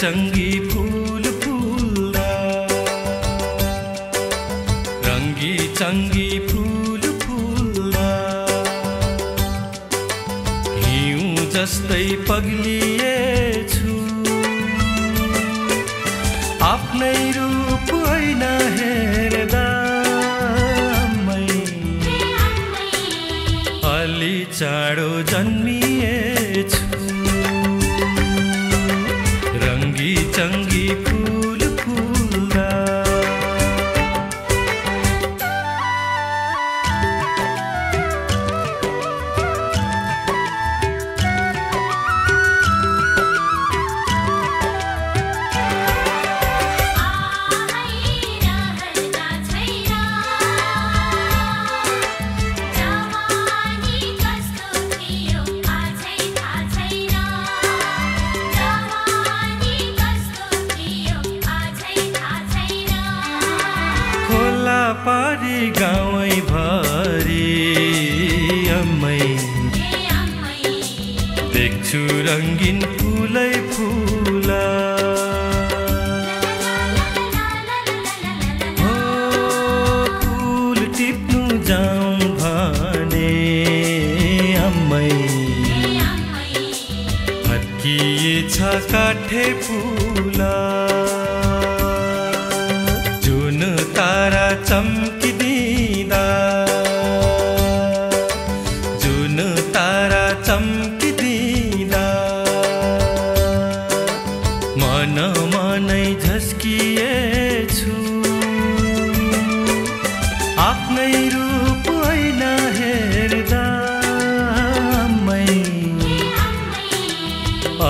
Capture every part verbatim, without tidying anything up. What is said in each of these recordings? चंगी फूल फूलदा, रंगी चंगी फूल फूलदा, हिउँ जस्तै पग्लिएछु आफ्नै रूप हैन हेर्दा। मै अलि चाँडो जन्मिएछु, रंगी चंगी फूल फूल्दा। पारी गावै भरी अम्मै देख्छु रंगीन फूलै फूला। हो फूल टिप्नु जाऊँ भने अम्मै भत्किएछ काठे फूला। तारा चम्किदिँदा, जुन तारा चम्किदिँदा, मनमा नै झस्किएछु आफ्नै रूप हैन हेर्दा। मै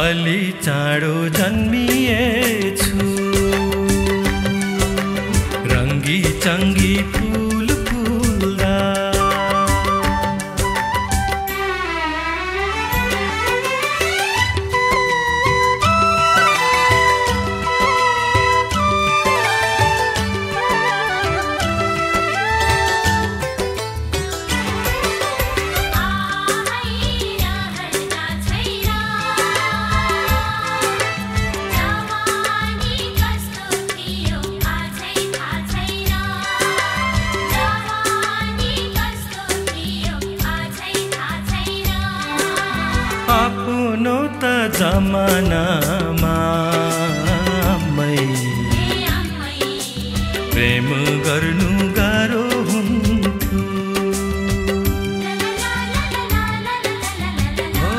अलि चाँडो जन्मिएछु, रंगी चंगी फूल फूल्दा। आफ्नो त जमानामा अम्मै प्रेम गर्नु गाह्रो हुन्थ्यो। हो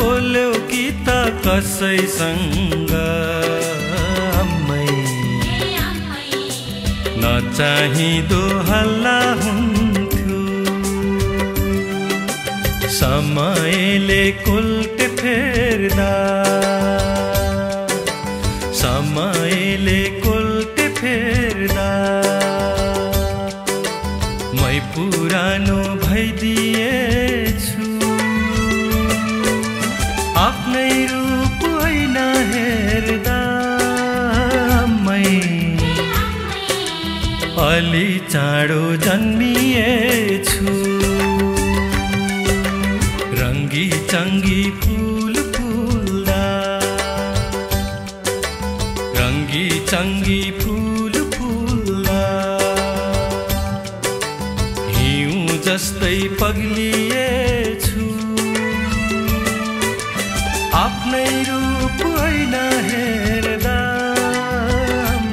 बोल्यो कि त कसैसँग अम्मै, नचाहिँदो हल्ला हुन्थ्यो। समयले कुल्ट फेर्दा, समयले कुल्ट फेर्दा, मै पुरानो भइदिएछु आफ्नै रूप हैन हेर्दा। मै अलि चाँडो जन्मिएछु, रंगी चंगी फूल फूल्दा, रंगी चंगी फूल फूल्दा, हिउँ जस्तै पग्लिएछु आफ्नै रूप हैन हेर्दा।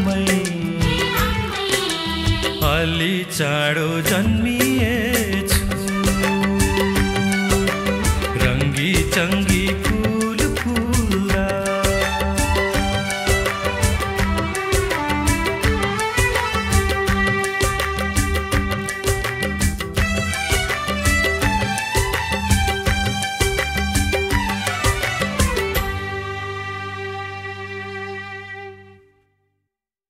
मै अलि चाँडो जन्मिएछु।